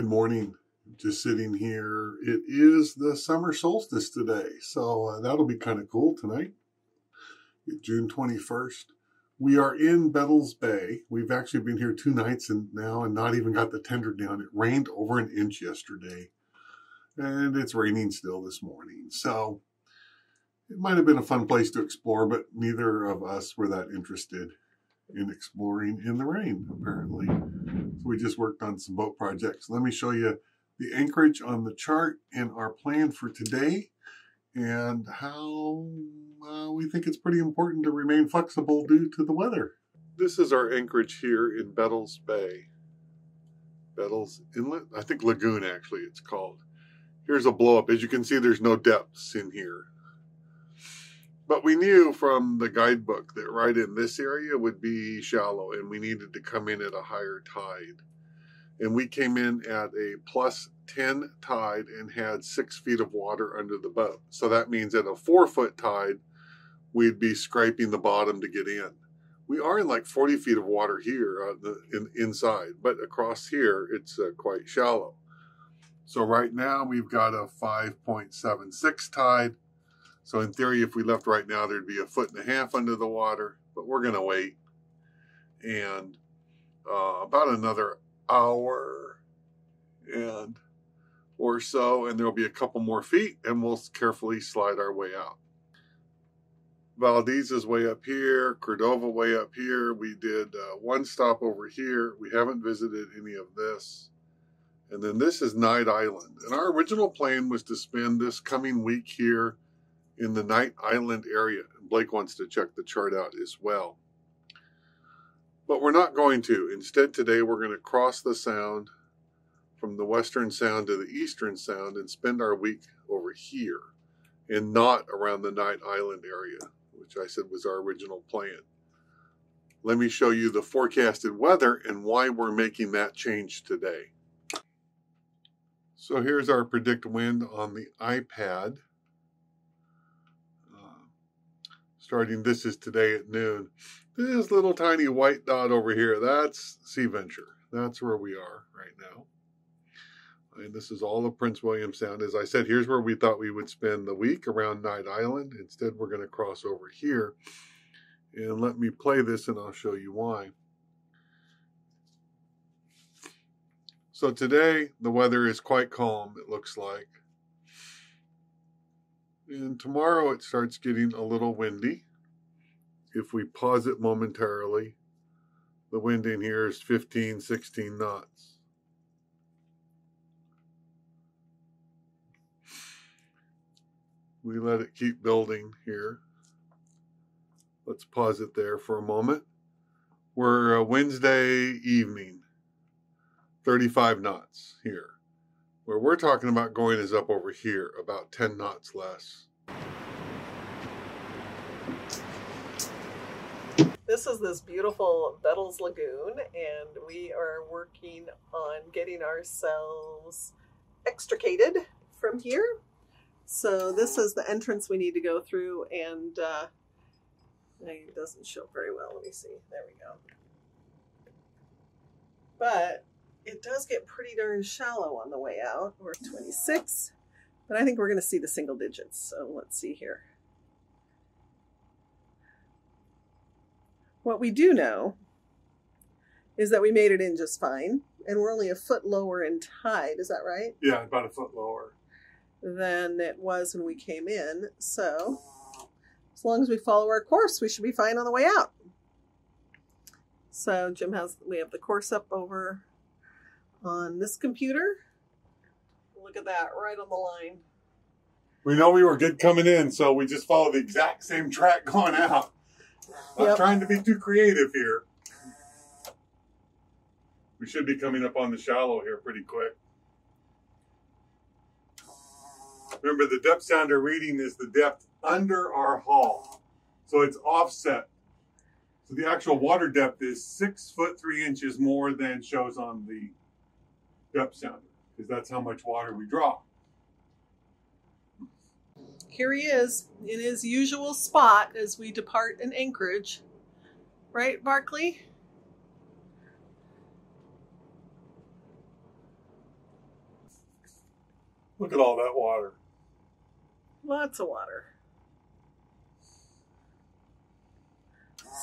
Good morning. Just sitting here. It is the summer solstice today, so that'll be kind of cool tonight. June 21st. We are in Bettles Bay. We've actually been here 2 nights and now and not even got the tender down. It rained over an inch yesterday, and it's raining still this morning. So it might have been a fun place to explore, but neither of us were that interested in exploring in the rain, apparently. So we just worked on some boat projects. Let me show you the anchorage on the chart and our plan for today and how we think it's pretty important to remain flexible due to the weather. This is our anchorage here in Bettles Bay. Bettles Inlet? I think Lagoon, actually, it's called. Here's a blow-up. As you can see, there's no depths in here. But we knew from the guidebook that right in this area would be shallow, and we needed to come in at a higher tide. And we came in at a plus 10 tide and had 6 feet of water under the boat. So that means at a 4-foot tide, we'd be scraping the bottom to get in. We are in like 40 feet of water here on the, inside, but across here, it's quite shallow. So right now, we've got a 5.76 tide. So in theory, if we left right now, there'd be 1.5 feet under the water, but we're going to wait. And about another hour and or so, and there'll be a couple more feet, and we'll carefully slide our way out. Valdez is way up here, Cordova way up here. We did one stop over here. We haven't visited any of this. And then this is Knight Island. And our original plan was to spend this coming week here in the Knight Island area. And Blake wants to check the chart out as well. But we're not going to. Instead, today we're going to cross the Sound from the Western Sound to the Eastern Sound and spend our week over here and not around the Knight Island area, which I said was our original plan. Let me show you the forecasted weather and why we're making that change today. So here's our Predict Wind on the iPad. Starting, this is today at noon. This little tiny white dot over here, that's Sea Venture. That's where we are right now. And this is all of Prince William Sound. As I said, here's where we thought we would spend the week around Knight Island. Instead, we're going to cross over here. And let me play this and I'll show you why. So today, the weather is quite calm, it looks like. And tomorrow it starts getting a little windy. If we pause it momentarily, the wind in here is 15, 16 knots. We let it keep building here. Let's pause it there for a moment. We're Wednesday evening, 35 knots here. Where we're talking about going is up over here, about 10 knots less. This is this beautiful Bettles Lagoon, and we are working on getting ourselves extricated from here. So this is the entrance we need to go through, and it doesn't show very well. Let me see. There we go. But it does get pretty darn shallow on the way out. We're 26, but I think we're going to see the single digits. So let's see here. What we do know is that we made it in just fine, and we're only 1 foot lower in tide. Is that right? Yeah, about 1 foot lower than it was when we came in. So as long as we follow our course, we should be fine on the way out. So Jim has, we have the course up over on this computer. Look at that, right on the line. We know we were good coming in, so we just followed the exact same track going out. Yep. Not trying to be too creative here. We should be coming up on the shallow here pretty quick. Remember, the depth sounder reading is the depth under our hull, so it's offset. So the actual water depth is 6 foot 3 inches more than shows on the depth sounder, because that's how much water we draw. Here he is in his usual spot as we depart an anchorage. Right, Barkley? Look at all that water. Lots of water.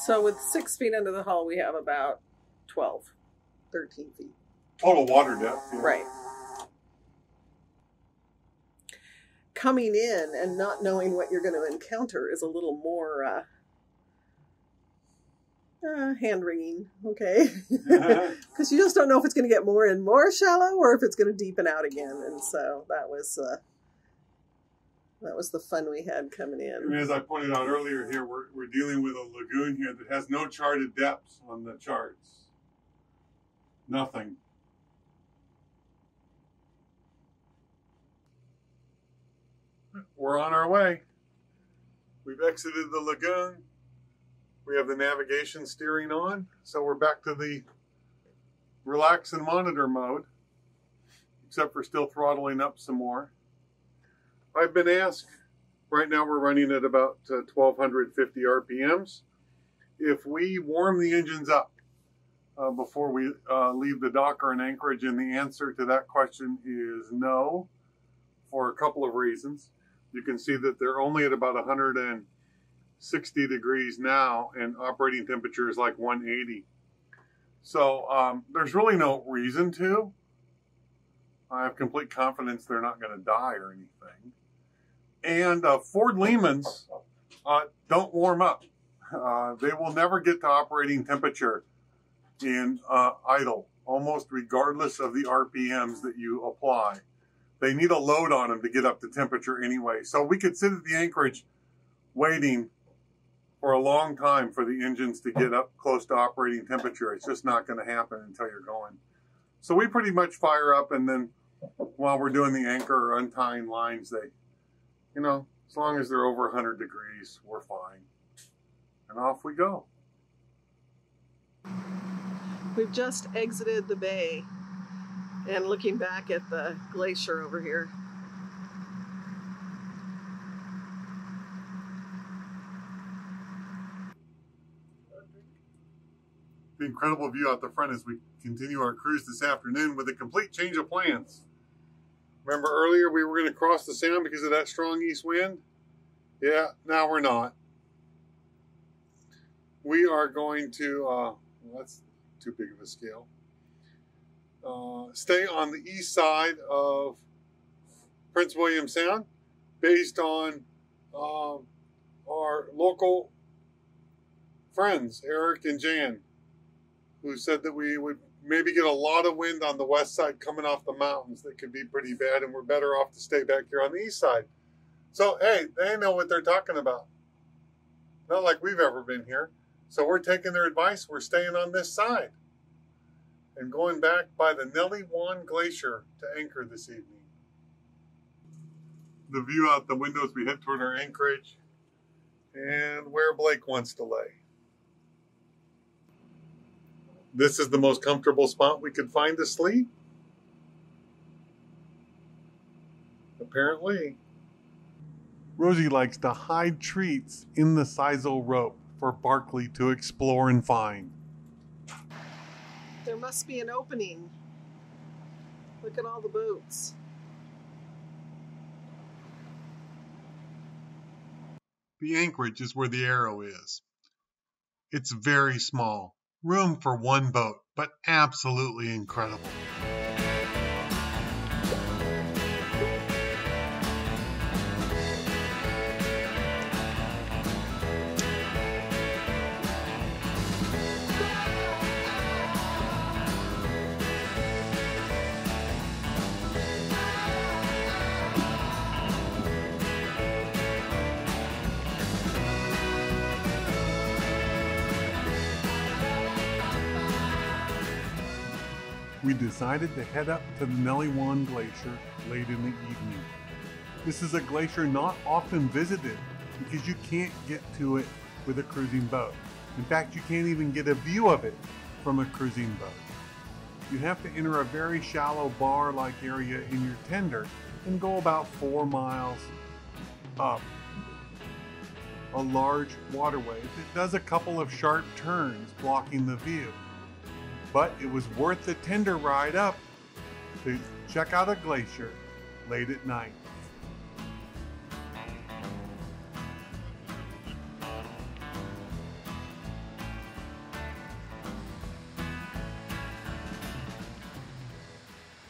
So with 6 feet under the hull, we have about 12, 13 feet. Total water depth. Yeah. Right. Coming in and not knowing what you're going to encounter is a little more hand-wringing, okay? Because you just don't know if it's going to get more and more shallow or if it's going to deepen out again. And so that was the fun we had coming in. And as I pointed out earlier here, we're dealing with a lagoon here that has no charted depths on the charts. Nothing. We're on our way. We've exited the lagoon. We have the navigation steering on, so we're back to the relax and monitor mode, except we're still throttling up some more. I've been asked, right now we're running at about 1,250 RPMs, if we warm the engines up before we leave the dock or an anchorage, and the answer to that question is no, for a couple of reasons. You can see that they're only at about 160 degrees now, and operating temperature is like 180. So there's really no reason to. I have complete confidence they're not going to die or anything. And Ford Lehman's don't warm up. They will never get to operating temperature in idle, almost regardless of the RPMs that you apply. They need a load on them to get up to temperature anyway. So we could sit at the anchorage waiting for a long time for the engines to get up close to operating temperature. It's just not going to happen until you're going. So we pretty much fire up, and then while we're doing the anchor or untying lines, they, you know, as long as they're over 100 degrees, we're fine. And off we go. We've just exited the bay. And looking back at the glacier over here. The incredible view out the front as we continue our cruise this afternoon with a complete change of plans. Remember earlier we were going to cross the sound because of that strong east wind? Yeah, now we're not. We are going to, well, that's too big of a scale. Stay on the east side of Prince William Sound based on our local friends, Eric and Jan, who said that we would maybe get a lot of wind on the west side coming off the mountains that could be pretty bad, and we're better off to stay back here on the east side. So, hey, they know what they're talking about. Not like we've ever been here. So we're taking their advice. We're staying on this side and going back by the Nellie Juan Glacier to anchor this evening. The view out the windows, we head toward our anchorage and where Blake wants to lay. This is the most comfortable spot we could find to sleep. Apparently. Rosie likes to hide treats in the sisal rope for Barkley to explore and find. There must be an opening. Look at all the boats. The anchorage is where the arrow is. It's very small, room for one boat, but absolutely incredible. We decided to head up to the Nellie Juan Glacier late in the evening. This is a glacier not often visited because you can't get to it with a cruising boat. In fact, you can't even get a view of it from a cruising boat. You have to enter a very shallow bar-like area in your tender and go about 4 miles up a large waterway that does a couple of sharp turns blocking the view. But it was worth the tender ride up to check out a glacier late at night.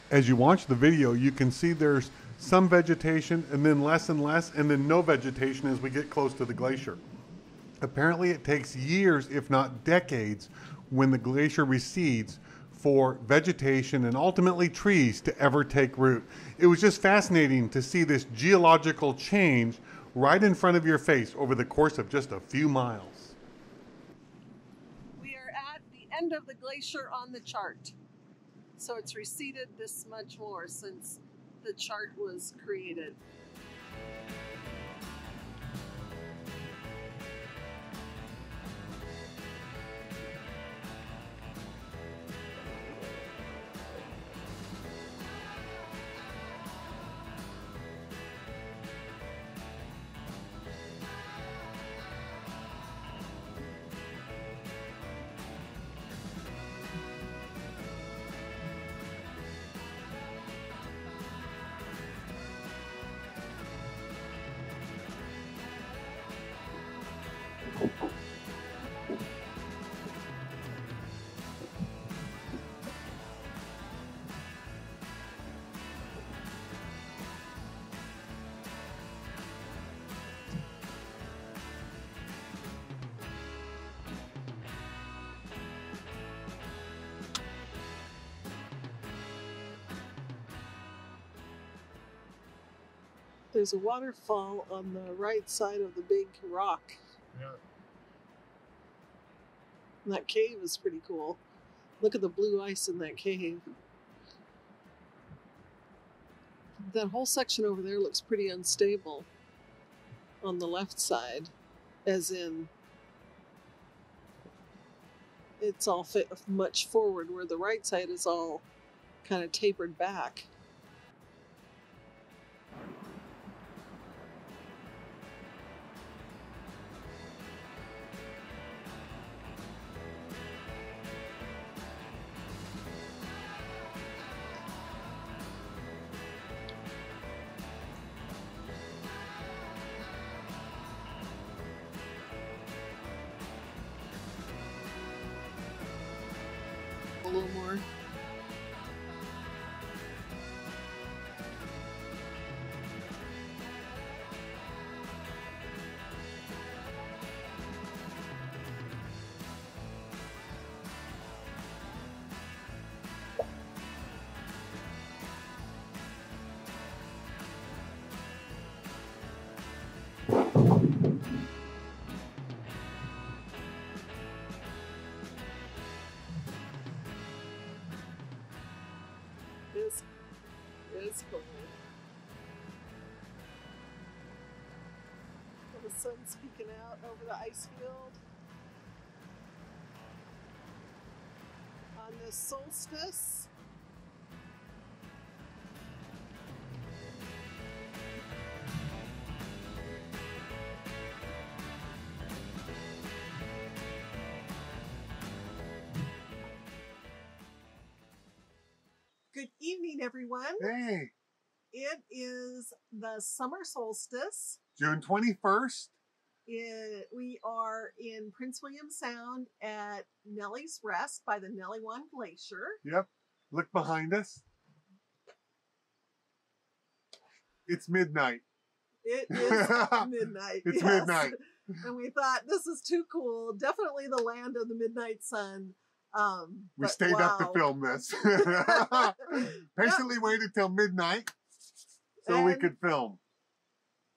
As you watch the video, you can see there's some vegetation and then less and less and then no vegetation as we get close to the glacier. Apparently it takes years, if not decades, when the glacier recedes for vegetation and ultimately trees to ever take root. It was just fascinating to see this geological change right in front of your face over the course of just a few miles. We are at the end of the glacier on the chart. So it's receded this much more since the chart was created. There's a waterfall on the right side of the big rock. Yeah. And that cave is pretty cool. Look at the blue ice in that cave. That whole section over there looks pretty unstable on the left side, as in it's all much forward, where the right side is all kind of tapered back. A little more. It's cool. The sun's peeking out over the ice field. On this solstice. Good evening, everyone. Hey. It is the summer solstice. June 21st. We are in Prince William Sound at Nellie's Rest by the Nellie Juan Glacier. Yep. Look behind us. It's midnight. It is midnight. It's midnight. And we thought, this is too cool. Definitely the land of the midnight sun. We stayed up to film this. Patiently waited till midnight so we could film.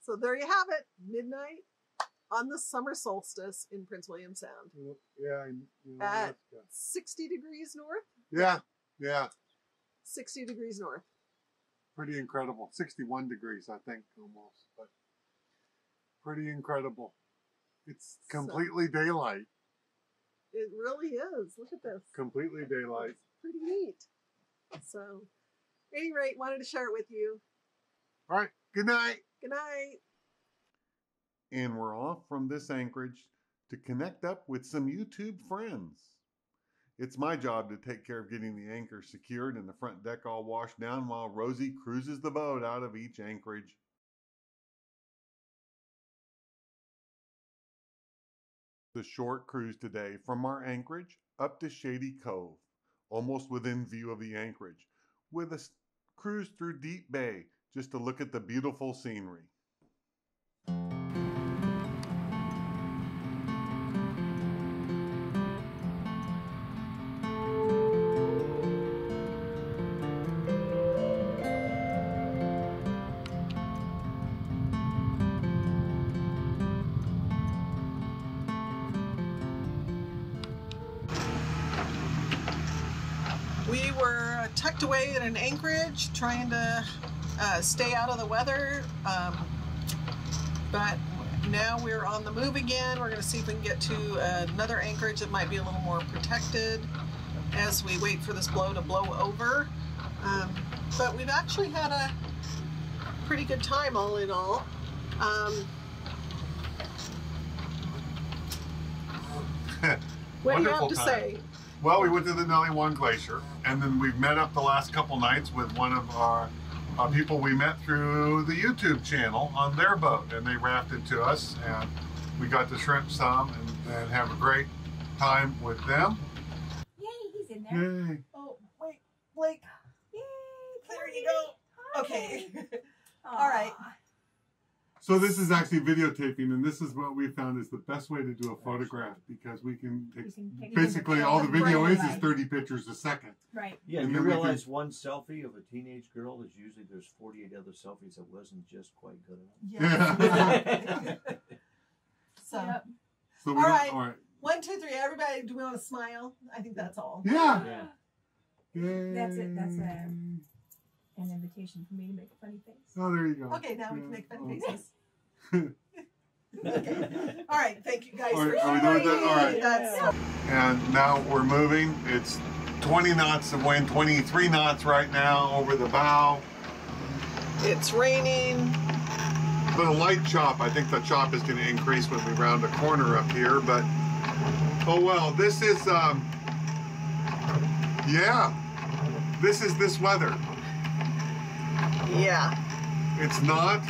So there you have it. Midnight on the summer solstice in Prince William Sound. Yeah. At 60 degrees north? Yeah. Yeah. 60 degrees north. Pretty incredible. 61 degrees, I think, almost. But pretty incredible. It's completely daylight. It really is. Look at this. Completely daylight. It's pretty neat. So, at any rate, wanted to share it with you. All right. Good night. Good night. And we're off from this anchorage to connect up with some YouTube friends. It's my job to take care of getting the anchor secured and the front deck all washed down while Rosie cruises the boat out of each anchorage. The short cruise today from our anchorage up to Shady Cove, almost within view of the anchorage, with a cruise through Deep Bay just to look at the beautiful scenery. We were tucked away in an anchorage trying to stay out of the weather, but now we're on the move again. We're going to see if we can get to another anchorage that might be a little more protected as we wait for this blow to blow over. But we've actually had a pretty good time all in all. What do you have to say? Well, we went to the Nellie Juan Glacier, and then we've met up the last couple nights with one of our people we met through the YouTube channel on their boat, and they rafted to us, and we got to shrimp some and have a great time with them. Yay, he's in there. Yay. Oh, wait, Blake. Yay, there you go. Hi. Okay. All right. So this is actually videotaping, and this is what we found is the best way to do a photograph, because we can take basically all the video is 30 pictures a second. Right. Yeah, and you realize one selfie of a teenage girl is usually there's 48 other selfies that wasn't just quite good enough. Yeah. So all right. 1, 2, 3, everybody, do we want to smile? I think that's all. Yeah. Yay. That's it. That's it. An invitation for me to make a funny face. Oh, there you go. Okay, now we can make funny faces. Okay. All right, thank you guys. All right, all right. And now we're moving. It's 20 knots of wind, 23 knots right now over the bow. It's raining. The light chop, I think the chop is going to increase when we round a corner up here, but oh well. This is, this is this weather. Yeah. It's not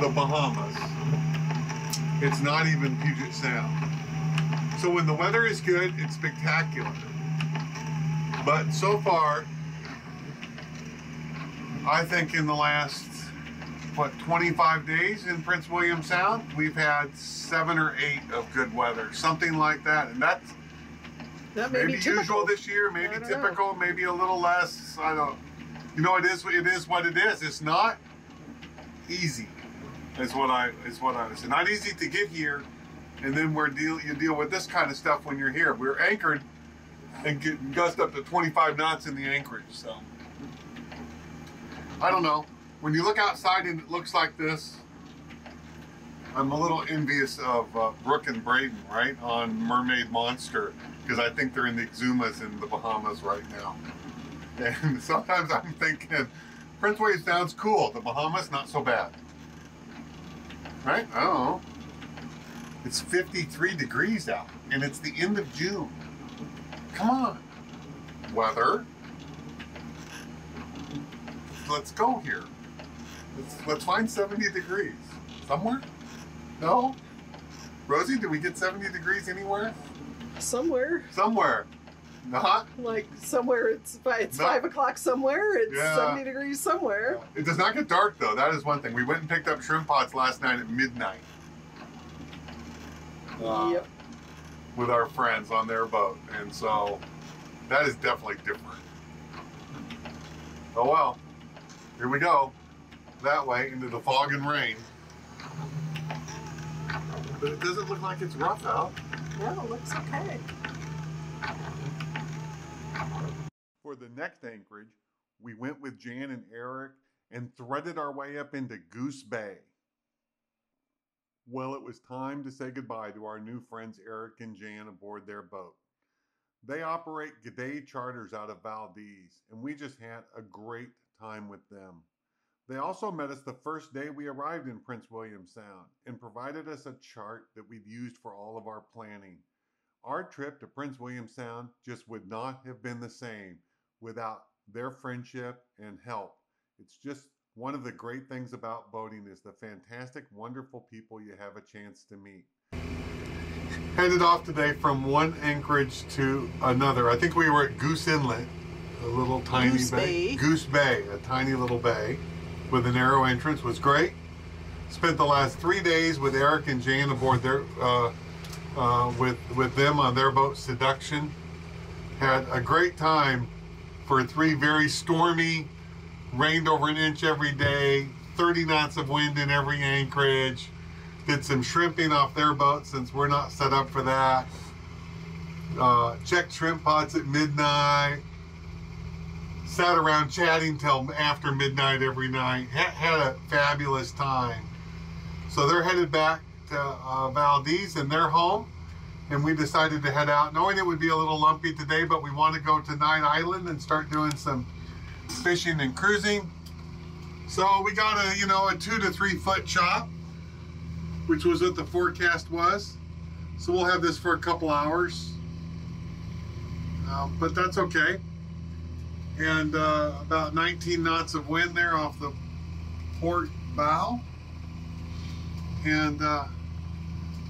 the Bahamas. It's not even Puget Sound. So when the weather is good, it's spectacular. But so far, I think in the last, 25 days in Prince William Sound, we've had 7 or 8 of good weather, something like that. And that's maybe usual this year, maybe typical, maybe a little less, I don't know. You know, it is what it is. It's not easy, is what I was. It's not easy to get here, and then you deal with this kind of stuff when you're here. We're anchored and get gust up to 25 knots in the anchorage. So I don't know. When you look outside and it looks like this, I'm a little envious of Brooke and Braden, right, on Mermaid Monster, because I think they're in the Exumas in the Bahamas right now. And sometimes I'm thinking, Prince William Sound's cool, the Bahamas not so bad. Right? I don't know. It's 53 degrees out, and it's the end of June. Come on. Weather. Let's go here. Let's find 70 degrees. Somewhere? No? Rosie, did we get 70 degrees anywhere? Somewhere. Somewhere. Not like somewhere it's 5 o'clock somewhere, it's 70 degrees somewhere. It does not get dark though, that is one thing. We went and picked up shrimp pots last night at midnight. Yep. With our friends on their boat, and so that is definitely different. Oh well, here we go. That way into the fog and rain. But it doesn't look like it's rough out. No, it looks okay. For the next anchorage, we went with Jan and Eric and threaded our way up into Goose Bay. Well, it was time to say goodbye to our new friends Eric and Jan aboard their boat. They operate G'day Charters out of Valdez, and we just had a great time with them. They also met us the first day we arrived in Prince William Sound and provided us a chart that we've used for all of our planning. Our trip to Prince William Sound just would not have been the same without their friendship and help. It's just one of the great things about boating is the fantastic, wonderful people you have a chance to meet. Headed off today from one anchorage to another. I think we were at Goose Inlet, a little tiny bay. Goose Bay, a tiny little bay with a narrow entrance. Was great. Spent the last 3 days with Eric and Jan aboard their with them on their boat Seduction. Had a great time for 3 very stormy, rained over an inch every day, 30 knots of wind in every anchorage. Did some shrimping off their boat since we're not set up for that. Checked shrimp pots at midnight. Sat around chatting till after midnight every night. Had a fabulous time. So they're headed back to Valdez and their home, and we decided to head out knowing it would be a little lumpy today, but we want to go to Knight Island and start doing some fishing and cruising. So we got a, you know, a 2 to 3 foot chop, which was what the forecast was. So we'll have this for a couple hours, but that's okay. And about 19 knots of wind there off the port bow. And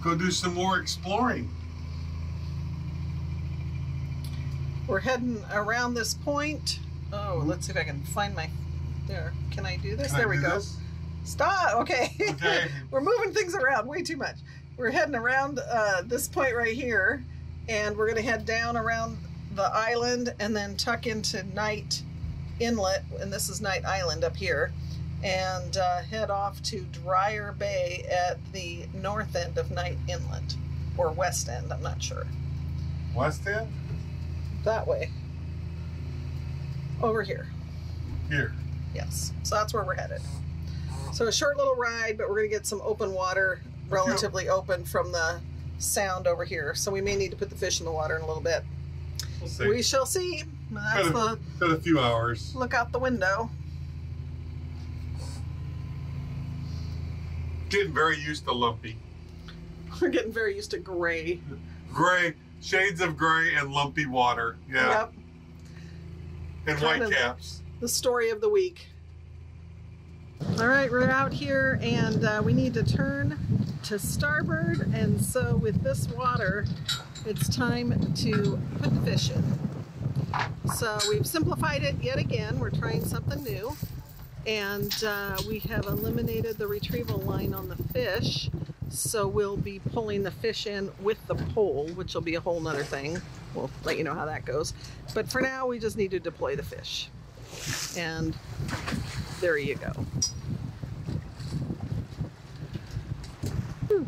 go do some more exploring. We're heading around this point. Oh, let's see if I can find my, there, can I do this? There we go. Stop, okay. We're moving things around way too much. We're heading around this point right here, and we're gonna head down around the island and then tuck into Knight Inlet, and this is Knight Island up here, and head off to Drier Bay at the north end of Knight Inlet, or west end, I'm not sure. West end? That way. Over here. Here? Yes, so that's where we're headed. So a short little ride, but we're gonna get some open water, relatively open from the sound over here. So we may need to put the fish in the water in a little bit. We'll see. We shall see. That's a few hours. Look out the window. Getting very used to lumpy. We're getting very used to gray. Gray, shades of gray and lumpy water. Yeah. Yep. And white caps. The story of the week. All right, we're out here and we need to turn to starboard, and so with this water, it's time to put the fish in. So we've simplified it yet again. We're trying something new, and we have eliminated the retrieval line on the fish, so we'll be pulling the fish in with the pole, which will be a whole nother thing. We'll let you know how that goes, but for now we just need to deploy the fish. And there you go. Whew.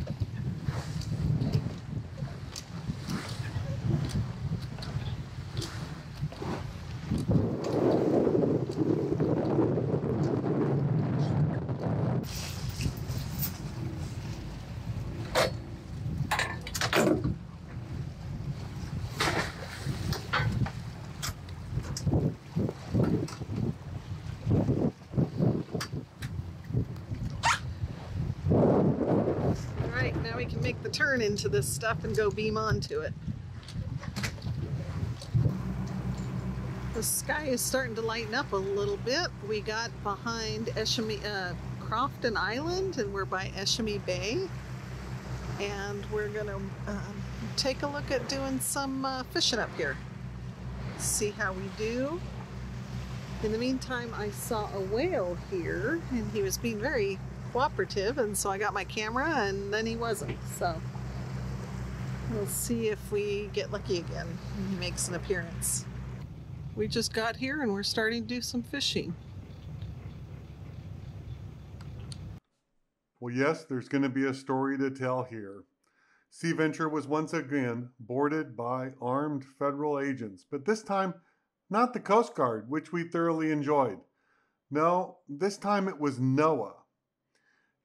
Turn into this stuff and go beam onto it. The sky is starting to lighten up a little bit. We got behind Eshamy, Crofton Island, and we're by Eshamy Bay, and we're gonna take a look at doing some fishing up here. See how we do. In the meantime, I saw a whale here, and he was being very cooperative, and so I got my camera, and then he wasn't. So we'll see if we get lucky again and he makes an appearance. We just got here and we're starting to do some fishing. Well, yes, there's going to be a story to tell here. Sea Venture was once again boarded by armed federal agents, but this time not the Coast Guard, which we thoroughly enjoyed. No, this time it was NOAA.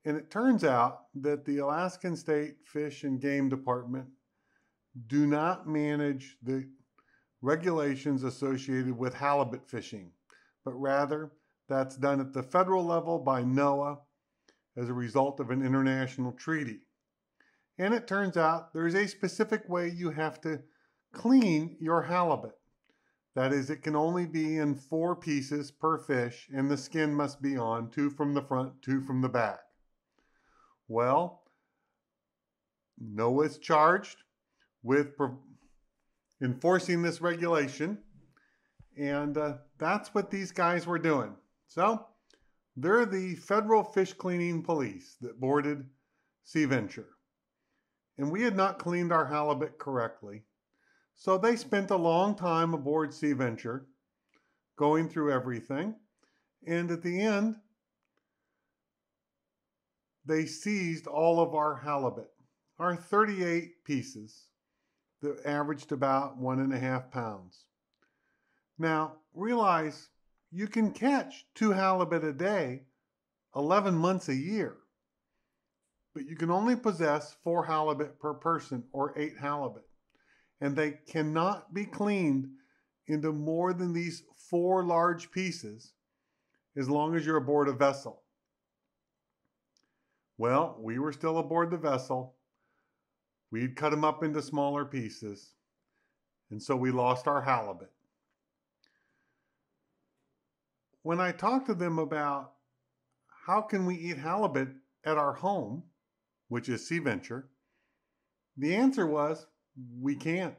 And it turns out that the Alaskan State Fish and Game Department do not manage the regulations associated with halibut fishing, but rather that's done at the federal level by NOAA as a result of an international treaty. And it turns out there's a specific way you have to clean your halibut. That is, it can only be in 4 pieces per fish, and the skin must be on, 2 from the front, 2 from the back. Well, NOAA is charged with enforcing this regulation, and that's what these guys were doing. So, they're the federal fish cleaning police that boarded Sea Venture. And we had not cleaned our halibut correctly. So they spent a long time aboard Sea Venture, going through everything, and at the end, they seized all of our halibut, our 38 pieces that averaged about 1.5 pounds. Now, realize you can catch 2 halibut a day, 11 months a year, but you can only possess 4 halibut per person, or 8 halibut. And they cannot be cleaned into more than these 4 large pieces as long as you're aboard a vessel. Well, we were still aboard the vessel. We'd cut them up into smaller pieces, and so we lost our halibut. When I talked to them about how can we eat halibut at our home, which is Sea Venture, the answer was, we can't.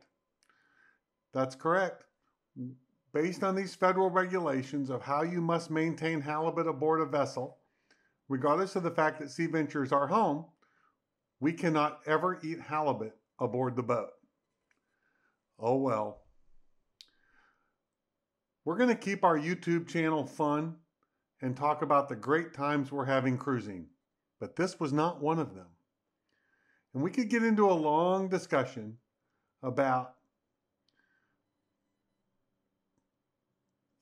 That's correct. Based on these federal regulations of how you must maintain halibut aboard a vessel, regardless of the fact that Sea Venture is our home, we cannot ever eat halibut aboard the boat. Oh well. We're going to keep our YouTube channel fun and talk about the great times we're having cruising, but this was not one of them. And we could get into a long discussion about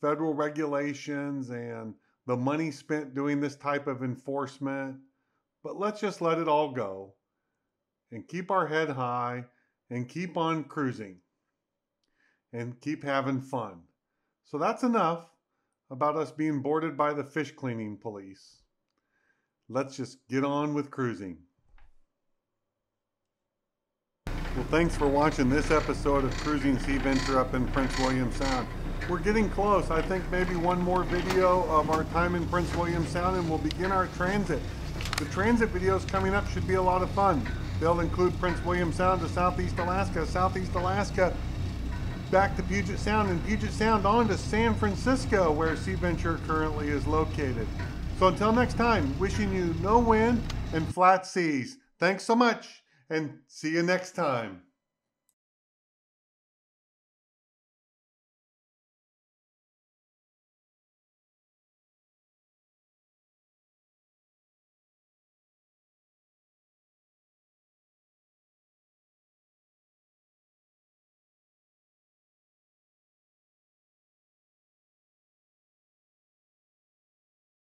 federal regulations and the money spent doing this type of enforcement, but let's just let it all go and keep our head high and keep on cruising and keep having fun. So that's enough about us being boarded by the fish cleaning police. Let's just get on with cruising. Well, thanks for watching this episode of Cruising Sea Venture up in Prince William Sound. We're getting close. I think maybe one more video of our time in Prince William Sound and we'll begin our transit. The transit videos coming up should be a lot of fun. They'll include Prince William Sound to Southeast Alaska, back to Puget Sound, and Puget Sound on to San Francisco, where Sea Venture currently is located. So until next time, wishing you no wind and flat seas. Thanks so much. And see you next time.